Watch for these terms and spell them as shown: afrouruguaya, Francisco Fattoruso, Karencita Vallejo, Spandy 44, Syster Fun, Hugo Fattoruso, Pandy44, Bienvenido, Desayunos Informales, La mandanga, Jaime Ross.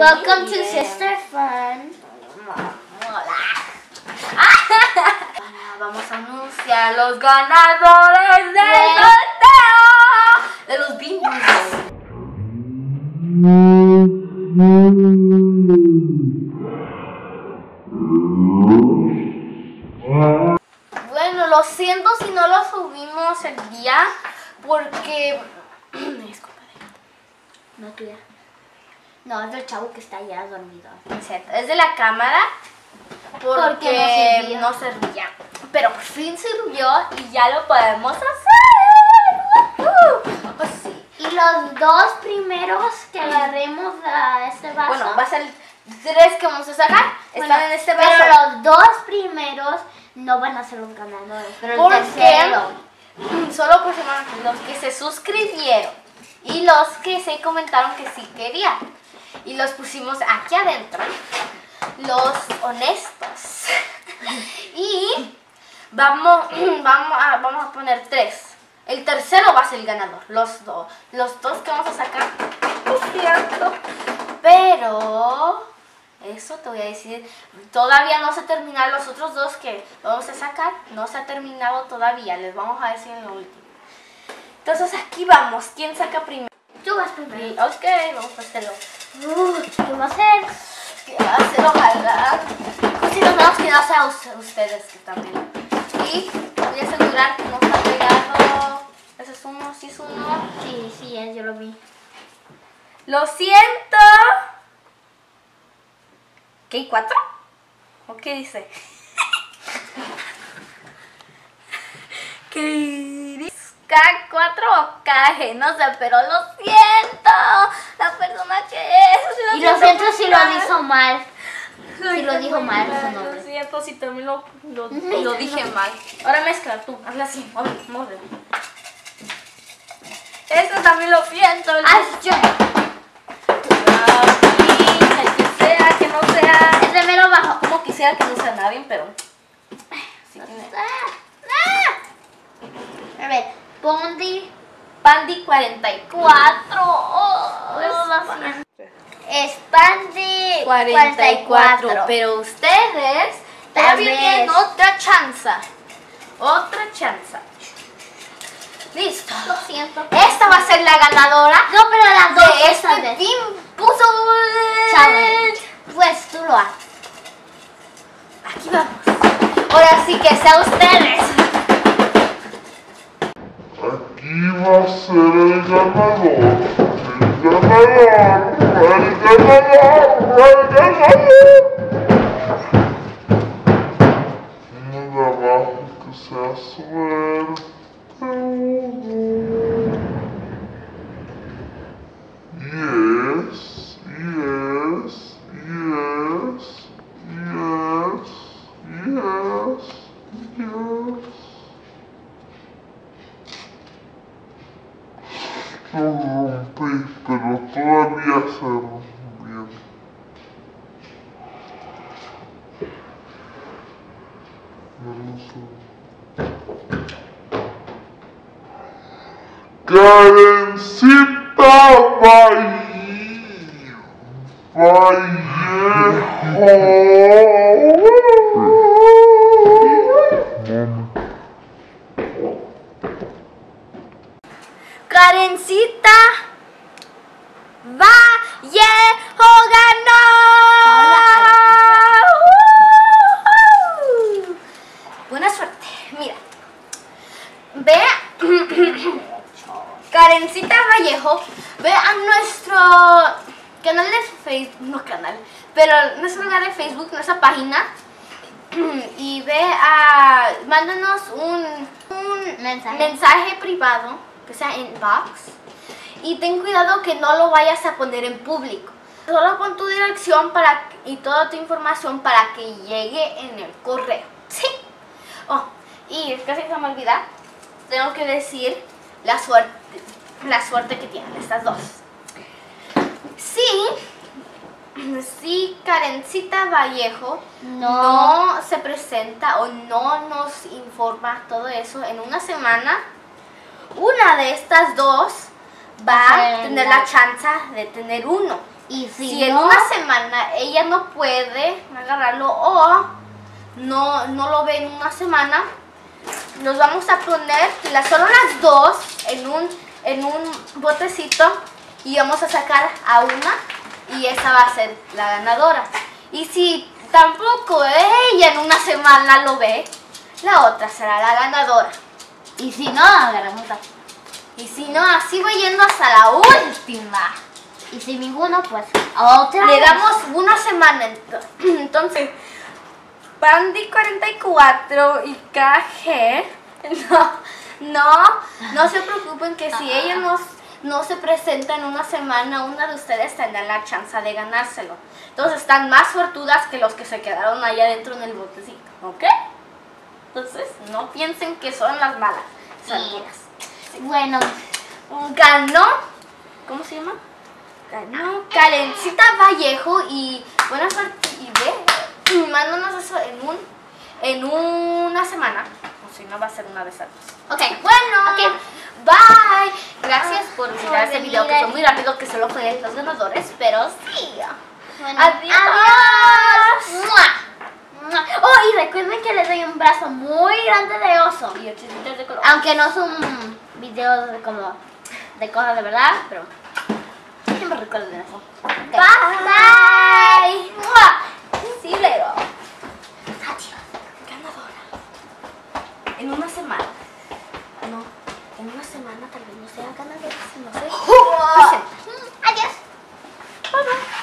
Welcome to Syster Fun. Vamos a anunciar los ganadores del sorteo de los bingos. Bueno, lo siento si no lo subimos el día porque... es culpa de ella. No tuya. No, es del chavo que está allá dormido. Es de la cámara porque no servía. Pero por fin sirvió y ya lo podemos hacer. Pues sí. Y los dos primeros que agarremos a este vaso. Bueno, va a ser tres que vamos a sacar. Bueno, están en este vaso. Pero los dos primeros no van a ser los ganadores. Pero ¿por el tercero? Qué? Solo por semana, los que se suscribieron y los que se comentaron que sí querían. Y los pusimos aquí adentro, los honestos. Y vamos a poner tres. El tercero va a ser el ganador. Los dos que vamos a sacar. Pero eso te voy a decir. Todavía no se terminan los otros dos que vamos a sacar. No se ha terminado todavía. Les vamos a decir en lo último. Entonces aquí vamos. ¿Quién saca primero? Tú vas primero. Sí, ok, vamos a hacerlo. ¿Qué va a hacer? ¿Qué va a hacer? Ojalá. Pues si no nos quedamos a ustedes que también. Y voy a asegurar que nos ha pegado. ¿Ese es uno? ¿Sí es uno? Sí, sí, yo lo vi. ¡Lo siento! ¿Qué? ¿4? ¿O qué dice? ¿Qué? K4 o K, no sé, pero lo siento, la persona que es. Y lo siento si lo dijo mal. Si lo dijo mal, lo siento si también lo dije mal. Ahora mezcla tú, hazla así, morde. Esto también lo siento. Yo. Que sea, que no sea. Es de mero bajo. Como quisiera que no sea nadie, pero. Sí, a ver. Spandy 44. Spandy 44. Pero ustedes también tienen otra chance. Listo. Lo siento. Esta va a ser la ganadora. No, pero las dos. De este team puso challenge. Pues tú lo haces. Aquí vamos. Ahora sí que sea ustedes. Va a ser el ganador, un trabajo que sea suerte, yes. Lo rompí, pero todavía se rompió. No lo sé. Karencita Vallejo. Karencita Vallejo ganó. Buena suerte. Mira. Ve. Karencita Vallejo. Ve a nuestro canal de Facebook. No canal. Pero nuestro canal de Facebook, nuestra página. Y ve a... Mándanos un mensaje privado. O sea, inbox. Y ten cuidado que no lo vayas a poner en público. Solo pon tu dirección y toda tu información para que llegue en el correo. ¿Sí? Oh, y casi se me olvida. Tengo que decir la suerte que tienen estas dos. Sí, Karencita Vallejo no se presenta o no nos informa todo eso en una semana. Una de estas dos va a tener la chance de tener uno. Y si en una semana ella no puede agarrarlo o no lo ve en una semana, los vamos a poner solo las dos en un botecito y vamos a sacar a una y esa va a ser la ganadora. Y si tampoco ella en una semana lo ve, la otra será la ganadora. Y si no, agarramos la otra. Y si no, así voy yendo hasta la última. Y si ninguno, pues a otra le damos una semana. Entonces, Spandy 44 y KG, no se preocupen que si ella no se presenta en una semana, una de ustedes tendrá la chance de ganárselo. Entonces están más fortudas que los que se quedaron allá adentro en el botecito, ¿ok? Entonces no piensen que son las malas, son buenas. Bueno, ganó, ¿cómo se llama? Ganó Karencita Vallejo y buena suerte. Y mándanos eso en una semana, o si no va a ser una de esas dos. Ok, bueno, okay. Bye. Gracias por mirar este video, que fue muy rápido, que solo fue los ganadores, pero sí. Bueno, adiós. ¡Mua! Oh, y recuerden que les doy un brazo muy grande de oso. Y 800 de color. Aunque no es un video de cosas de verdad, pero siempre recuerden eso. Okay. Bye. Bye. ¡Mua! See you later. Adiós. Ganadora. En una semana. No, en una semana tal vez no sea ganadora, no sé. Adiós. Bye bye.